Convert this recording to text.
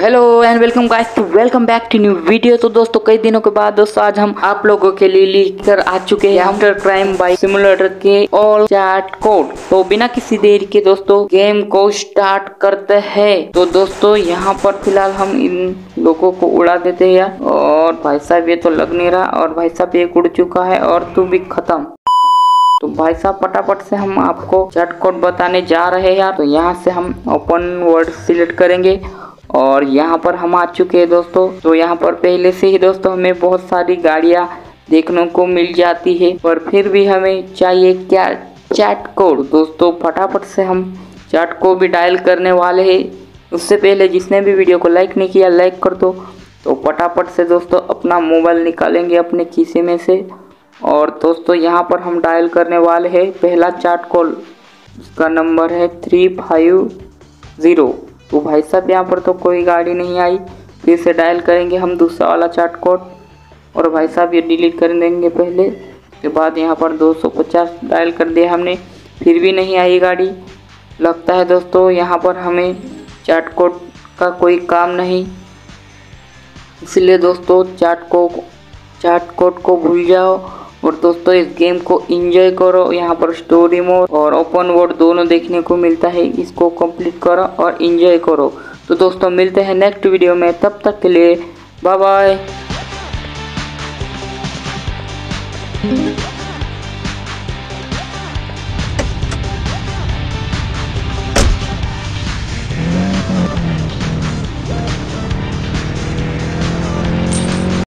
Hello and welcome guys to welcome back to new video. तो दोस्तों कई दिनों के बाद दोस्तों आज हम आप लोगों के लिए लेकर आ चुके हैं काउंटर क्राइम बाय सिमुलेटर के ऑल चैट कोड। तो बिना किसी देरी के दोस्तों गेम को स्टार्ट करते हैं। तो दोस्तों यहां पर फिलहाल हम इन लोगों को उड़ा देते हैं और भाई साहब ये तो लग नहीं रहा और भाई साहब ये उड़ चुका है और तू भी खत्म। तो भाई साहब फटाफट से हम आपको चैट कोड बताने जा रहे हैं। तो यहाँ से हम ओपन वर्ड सिलेक्ट करेंगे और यहाँ पर हम आ चुके हैं दोस्तों। तो यहाँ पर पहले से ही दोस्तों हमें बहुत सारी गाड़ियाँ देखने को मिल जाती है पर फिर भी हमें चाहिए क्या चैट कोड। दोस्तों फटाफट से हम चैट कोड भी डायल करने वाले हैं। उससे पहले जिसने भी वीडियो को लाइक नहीं किया लाइक कर दो। तो फटाफट से दोस्तों अपना मोबाइल निकालेंगे अपने खीसे में से और दोस्तों यहाँ पर हम डायल करने वाले हैं पहला चैट कोड। उसका नंबर है 350। तो भाई साहब यहाँ पर तो कोई गाड़ी नहीं आई। फिर से डायल करेंगे हम दूसरा वाला चैट कोड और भाई साहब ये डिलीट कर देंगे पहले। उसके बाद यहाँ पर 250 डायल कर दिया हमने, फिर भी नहीं आई गाड़ी। लगता है दोस्तों यहाँ पर हमें चैट कोड का कोई काम नहीं, इसलिए दोस्तों चैट कोड को भूल जाओ और दोस्तों इस गेम को एंजॉय करो। यहाँ पर स्टोरी मोड और ओपन वर्ल्ड दोनों देखने को मिलता है, इसको कंप्लीट करो और एंजॉय करो। तो दोस्तों मिलते हैं नेक्स्ट वीडियो में, तब तक के लिए बाय बाय।